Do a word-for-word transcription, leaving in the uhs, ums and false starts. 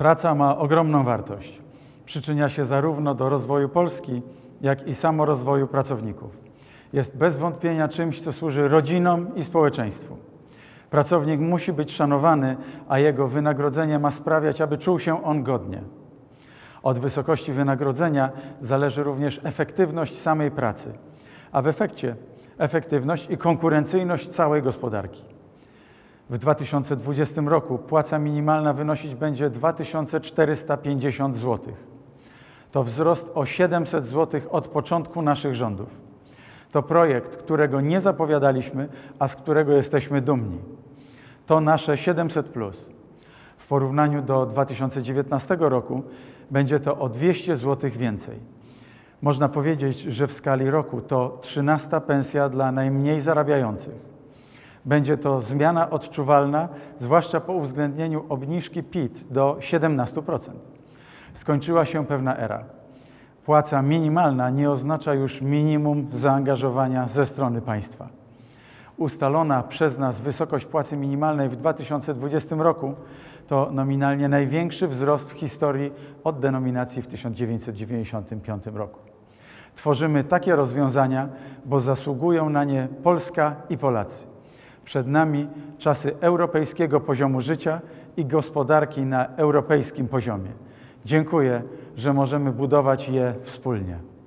Praca ma ogromną wartość. Przyczynia się zarówno do rozwoju Polski, jak i samorozwoju pracowników. Jest bez wątpienia czymś, co służy rodzinom i społeczeństwu. Pracownik musi być szanowany, a jego wynagrodzenie ma sprawiać, aby czuł się on godnie. Od wysokości wynagrodzenia zależy również efektywność samej pracy, a w efekcie efektywność i konkurencyjność całej gospodarki. W dwa tysiące dwudziestym roku płaca minimalna wynosić będzie dwa tysiące czterysta pięćdziesiąt złotych. To wzrost o siedemset złotych od początku naszych rządów. To projekt, którego nie zapowiadaliśmy, a z którego jesteśmy dumni. To nasze siedemset plus. W porównaniu do dwa tysiące dziewiętnastego roku będzie to o dwieście złotych więcej. Można powiedzieć, że w skali roku to trzynasta pensja dla najmniej zarabiających. Będzie to zmiana odczuwalna, zwłaszcza po uwzględnieniu obniżki P I T do siedemnastu procent. Skończyła się pewna era. Płaca minimalna nie oznacza już minimum zaangażowania ze strony państwa. Ustalona przez nas wysokość płacy minimalnej w dwa tysiące dwudziestym roku to nominalnie największy wzrost w historii od denominacji w tysiąc dziewięćset dziewięćdziesiątym piątym roku. Tworzymy takie rozwiązania, bo zasługują na nie Polska i Polacy. Przed nami czasy europejskiego poziomu życia i gospodarki na europejskim poziomie. Dziękuję, że możemy budować je wspólnie.